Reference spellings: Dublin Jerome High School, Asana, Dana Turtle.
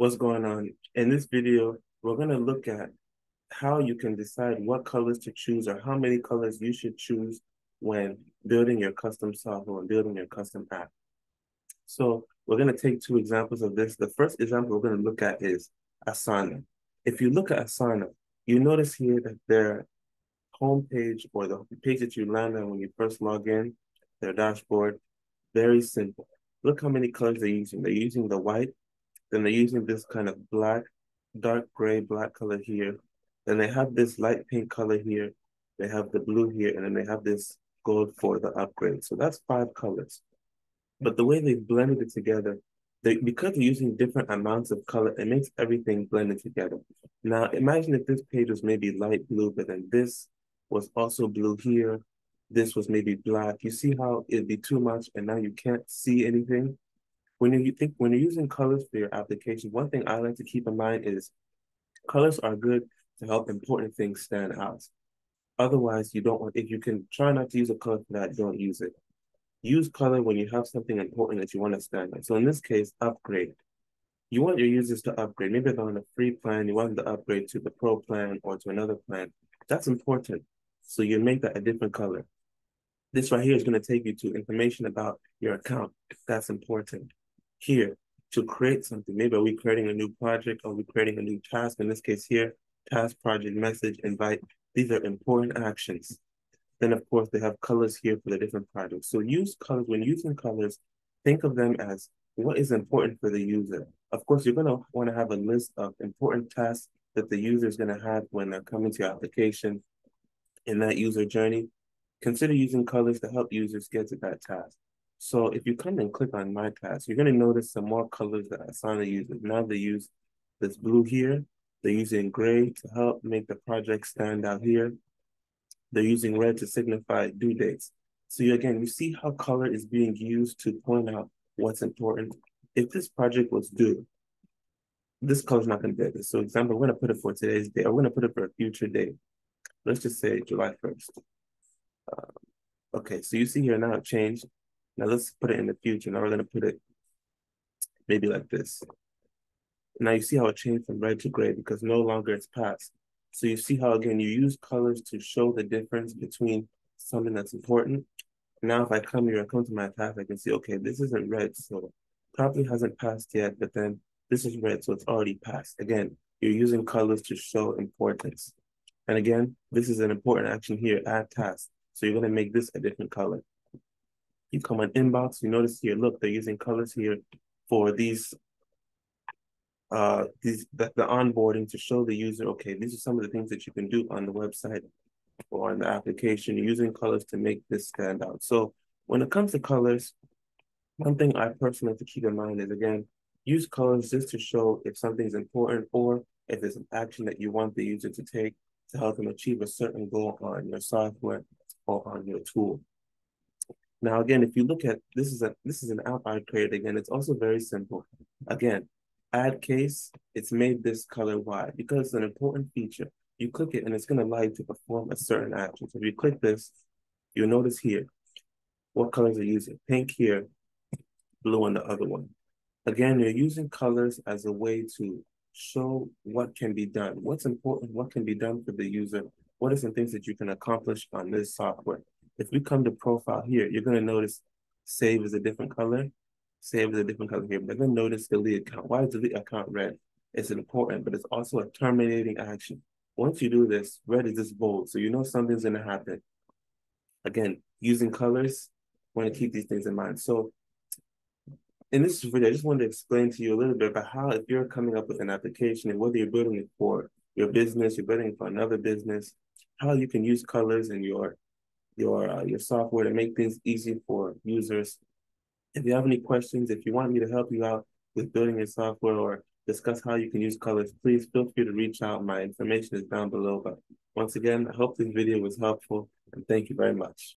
What's going on? In this video, we're going to look at how you can decide what colors to choose or how many colors you should choose when building your custom software and building your custom app. So we're going to take two examples of this. The first example we're going to look at is Asana. If you look at Asana, you notice here that their homepage or the page that you land on when you first log in, their dashboard, very simple. Look how many colors they're using. They're using the white. Then they're using this kind of black, dark gray, black color here. Then they have this light pink color here. They have the blue here, and then they have this gold for the upgrade. So that's 5 colors. But the way they've blended it together, because they're using different amounts of color, it makes everything blended together. Now, imagine if this page was maybe light blue, but then this was also blue here. This was maybe black. You see how it'd be too much, and now you can't see anything? When you're using colors for your application, one thing I like to keep in mind is colors are good to help important things stand out. Otherwise, if you can try not to use a color for that, don't use it. Use color when you have something important that you want to stand out. So in this case, upgrade. You want your users to upgrade. Maybe they're on a free plan. You want them to upgrade to the pro plan or to another plan. That's important. So you make that a different color. This right here is going to take you to information about your account. That's important. Here to create something. Maybe are we creating a new project? Are we creating a new task? In this case here, task, project, message, invite. These are important actions. Then of course they have colors here for the different projects. So use colors. When using colors, think of them as what is important for the user. Of course, you're gonna wanna have a list of important tasks that the user is gonna have when they're coming to your application in that user journey. Consider using colors to help users get to that task. So if you come and click on My Task, you're going to notice some more colors that Asana uses. Now they use this blue here. They're using gray to help make the project stand out here. They're using red to signify due dates. So again, you see how color is being used to point out what's important. If this project was due, this color is not going to be this. So example, we're going to put it for today's day. Or we're going to put it for a future day. Let's just say July 1st. Okay, so you see here now it changed. Now let's put it in the future. Now we're going to put it maybe like this. Now you see how it changed from red to gray because no longer it's past. So you see how, again, you use colors to show the difference between something that's important. Now if I come here, I come to My Task, I can see, okay, this isn't red, so probably hasn't passed yet, but then this is red, so it's already passed. Again, you're using colors to show importance. And again, this is an important action here, add task. So you're going to make this a different color. You come on inbox, you notice here, look, they're using colors here for the onboarding to show the user, okay, these are some of the things that you can do on the website or on the application. You're using colors to make this stand out. So when it comes to colors, one thing I personally have to keep in mind is, again, use colors just to show if something's important or if there's an action that you want the user to take to help them achieve a certain goal on your software or on your tool. Now, again, if you look at, this is an app I created. Again, it's also very simple. Again, add case, it's made this color white because it's an important feature. You click it and it's gonna allow you to perform a certain action. So if you click this, you'll notice here, what colors are using? Pink here, blue on the other one. Again, you're using colors as a way to show what can be done, what's important, what can be done for the user, what are some things that you can accomplish on this software. If we come to profile here, you're going to notice save is a different color. Save is a different color here. But then notice delete account. Why is delete account red? It's important, but it's also a terminating action. Once you do this, red is this bold. So you know something's going to happen. Again, using colors, I want to keep these things in mind. So in this video, I just wanted to explain to you a little bit about how if you're coming up with an application and whether you're building it for your business, you're building it for another business, how you can use colors in your software to make things easy for users. If you have any questions, if you want me to help you out with building your software or discuss how you can use colors, please feel free to reach out. My information is down below. But once again, I hope this video was helpful and thank you very much.